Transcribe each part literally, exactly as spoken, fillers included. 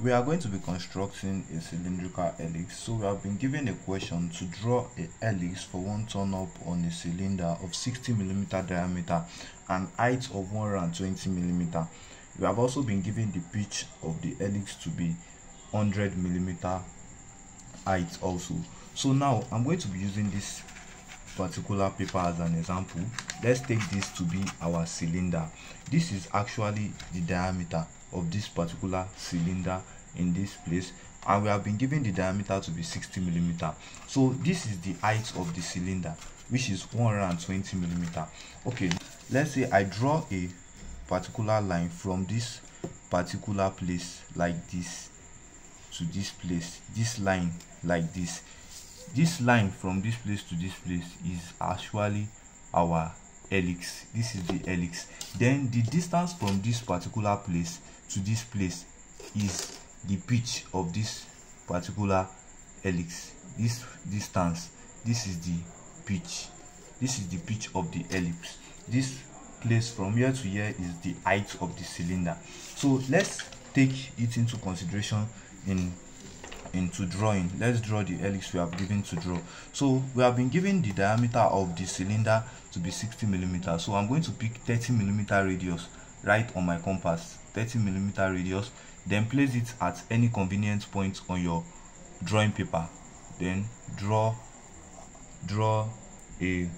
We are going to be constructing a cylindrical helix, so we have been given a question to draw a helix for one turn up on a cylinder of sixty millimeter diameter and height of one hundred twenty millimeter. We have also been given the pitch of the helix to be one hundred millimeter height also. So now I'm going to be using this particular paper as an example. Let's take this to be our cylinder. This is actually the diameter of this particular cylinder in this place, and we have been given the diameter to be sixty millimeter. So this is the height of the cylinder, which is one hundred twenty millimeter. Okay, let's say I draw a particular line from this particular place like this to this place, this line like this. This line from this place to this place is actually our helix. This is the helix. Then the distance from this particular place to this place is the pitch of this particular helix. This distance, this is the pitch. This is the pitch of the helix. This place from here to here is the height of the cylinder. So let's take it into consideration in into drawing. Let's draw the helix we have given to draw. So we have been given the diameter of the cylinder to be sixty millimeter. So I'm going to pick thirty millimeter radius right on my compass, thirty millimeter radius, then place it at any convenient point on your drawing paper, then draw draw a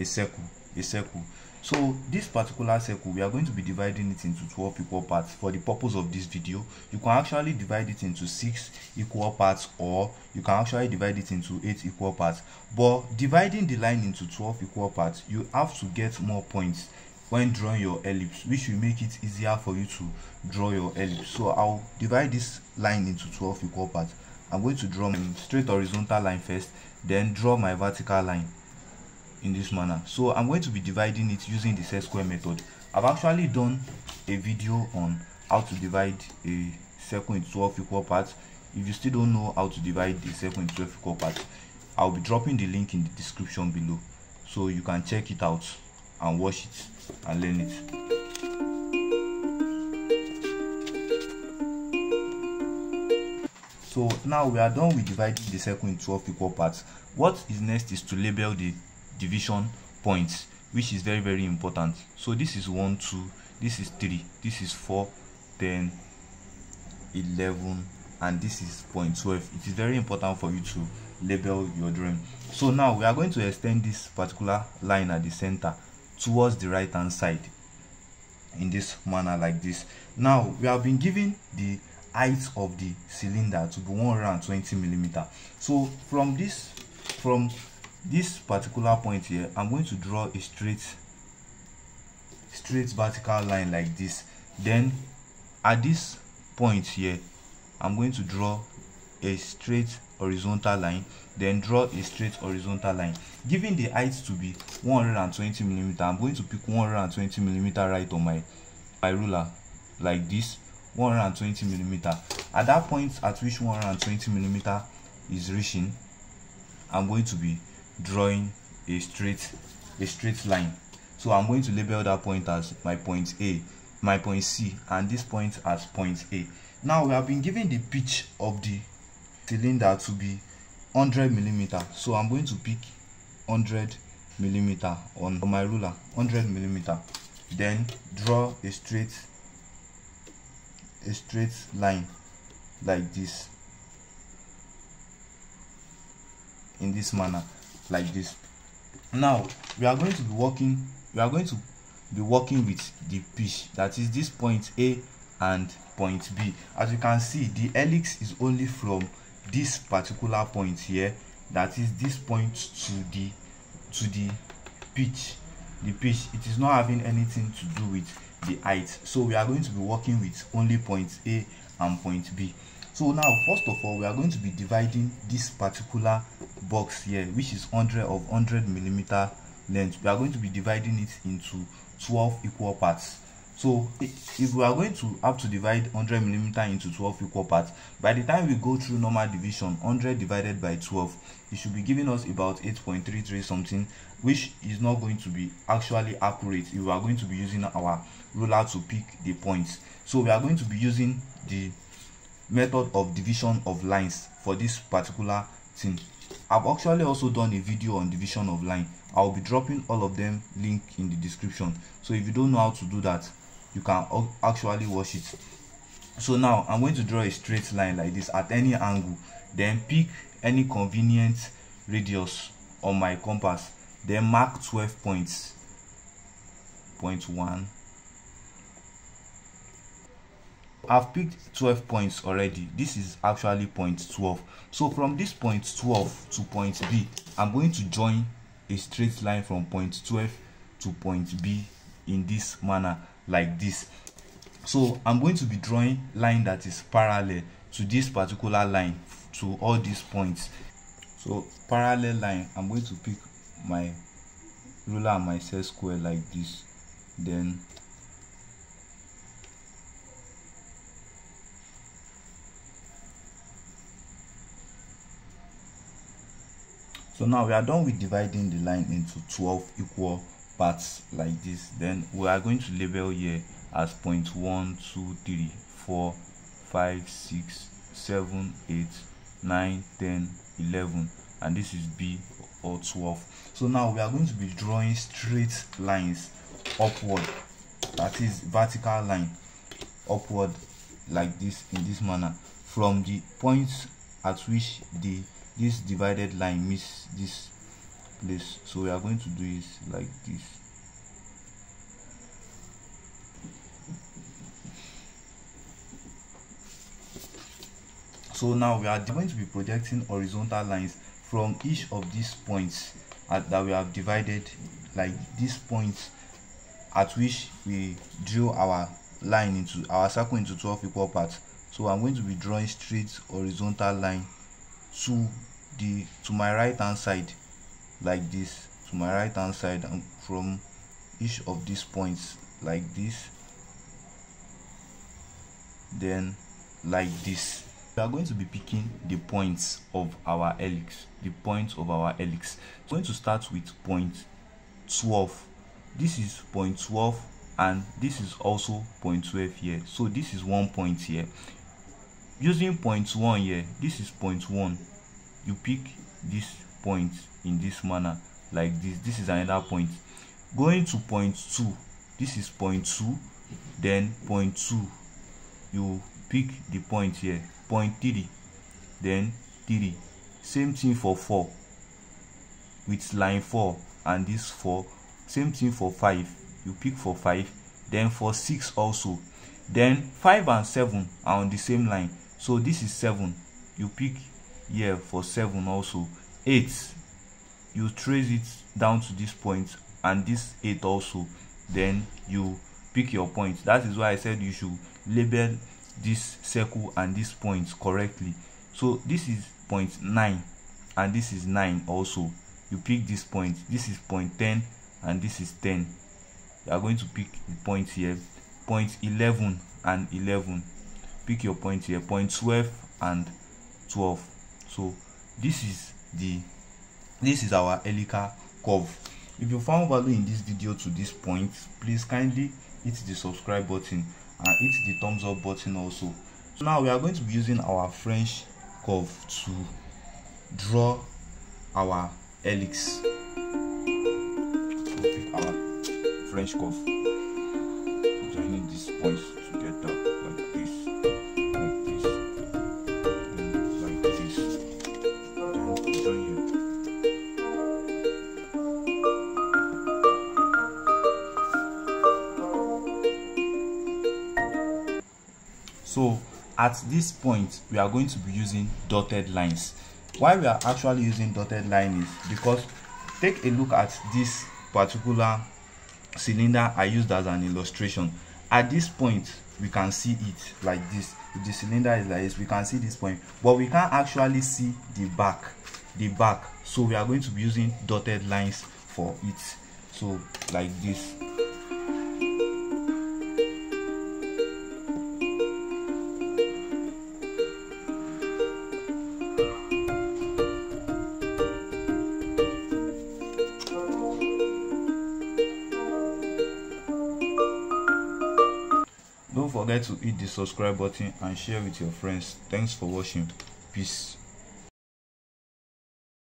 a circle a circle. So this particular circle, we are going to be dividing it into twelve equal parts. For the purpose of this video, you can actually divide it into six equal parts, or you can actually divide it into eight equal parts. But dividing the line into twelve equal parts, you have to get more points when drawing your ellipse, which will make it easier for you to draw your ellipse. So I'll divide this line into twelve equal parts. I'm going to draw my straight horizontal line first, then draw my vertical line in this manner. So I'm going to be dividing it using the set square method. I've actually done a video on how to divide a circle into twelve equal parts. If you still don't know how to divide the circle into twelve equal parts, I'll be dropping the link in the description below, so you can check it out and watch it and learn it. So now we are done with dividing the circle into twelve equal parts. What is next is to label the division points, which is very very important. So this is one, two, this is three, this is four, ten, eleven, and this is point twelve. It is very important for you to label your drawing. So now we are going to extend this particular line at the center towards the right hand side in this manner like this. Now we have been given the height of the cylinder to be one hundred twenty millimeter. So from this from this particular point here, I'm going to draw a straight straight vertical line like this. Then at this point here, I'm going to draw a straight horizontal line, then draw a straight horizontal line. Given the height to be one hundred twenty millimeter, I'm going to pick one hundred twenty millimeter right on my my ruler like this. One hundred twenty millimeter. At that point at which one hundred twenty millimeter is reaching, I'm going to be drawing a straight a straight line. So I'm going to label that point as my point A, my point C, and this point as point A. Now we have been given the pitch of the cylinder to be one hundred millimeter. So I'm going to pick one hundred millimeter on my ruler, one hundred millimeter, then draw a straight a straight line like this, in this manner like this. Now we are going to be working we are going to be working with the pitch, that is this point A and point B. As you can see, the helix is only from this particular point here, that is this point to the to the pitch the pitch. It is not having anything to do with the height. So we are going to be working with only point A and point B. So now first of all, we are going to be dividing this particular box here, which is one hundred of one hundred millimeter length. We are going to be dividing it into twelve equal parts. So if we are going to have to divide one hundred millimeter into twelve equal parts, by the time we go through normal division, one hundred divided by twelve, it should be giving us about eight point three three something, which is not going to be actually accurate if we are going to be using our ruler to pick the points. So we are going to be using the method of division of lines for this particular thing. I've actually also done a video on division of line. I'll be dropping all of them link in the description, so if you don't know how to do that, you can actually watch it. So now I'm going to draw a straight line like this at any angle, then pick any convenient radius on my compass, then mark twelve points. Point one. I've picked twelve points already. This is actually point twelve. So from this point twelve to point B, I'm going to join a straight line from point twelve to point B in this manner, like this. So I'm going to be drawing line that is parallel to this particular line, to all these points. So parallel line, I'm going to pick my ruler and my set square like this, then so now we are done with dividing the line into twelve equal parts like this. Then we are going to label here as point one, two, three, four, five, six, seven, eight, nine, ten, eleven, and this is B or twelve. So now we are going to be drawing straight lines upward, that is vertical line upward like this, in this manner, from the points at which the this divided line meets this place. So we are going to do it like this. So now we are going to be projecting horizontal lines from each of these points at, that we have divided, like these points at which we drew our line into our circle into twelve equal parts. So I'm going to be drawing straight horizontal line to the to my right hand side like this, to my right hand side, and from each of these points like this, then like this. We are going to be picking the points of our helix, the points of our helix. We're going to start with point twelve. This is point twelve and this is also point twelve here, so this is one point here. Using point one here, this is point one. You pick this point in this manner like this. This is another point. Going to point two, this is point two, then point two, you pick the point here. Point three, then three. Same thing for four with line four and this four. Same thing for five, you pick for five, then for six also. Then five and seven are on the same line, so this is seven, you pick here for seven also. Eight, you trace it down to this point and this eight also, then you pick your point. That is why I said you should label this circle and this point correctly. So this is point nine and this is nine also, you pick this point. This is point ten and this is ten, you are going to pick the point here. Point eleven and eleven, pick your point here. Point twelve and twelve. So this is the this is our helical curve. If you found value in this video to this point, please kindly hit the subscribe button and hit the thumbs up button also. So now we are going to be using our French curve to draw our helix. So pick our French curve. Joining these points together like this, like this, and like this, then join here. So at this point we are going to be using dotted lines. Why we are actually using dotted lines is because, take a look at this particular cylinder I used as an illustration. At this point we can see it like this. If the cylinder is like this, we can see this point, but we can't actually see the back the back so we are going to be using dotted lines for it. So like this. Don't forget to hit the subscribe button and share with your friends. Thanks for watching. Peace.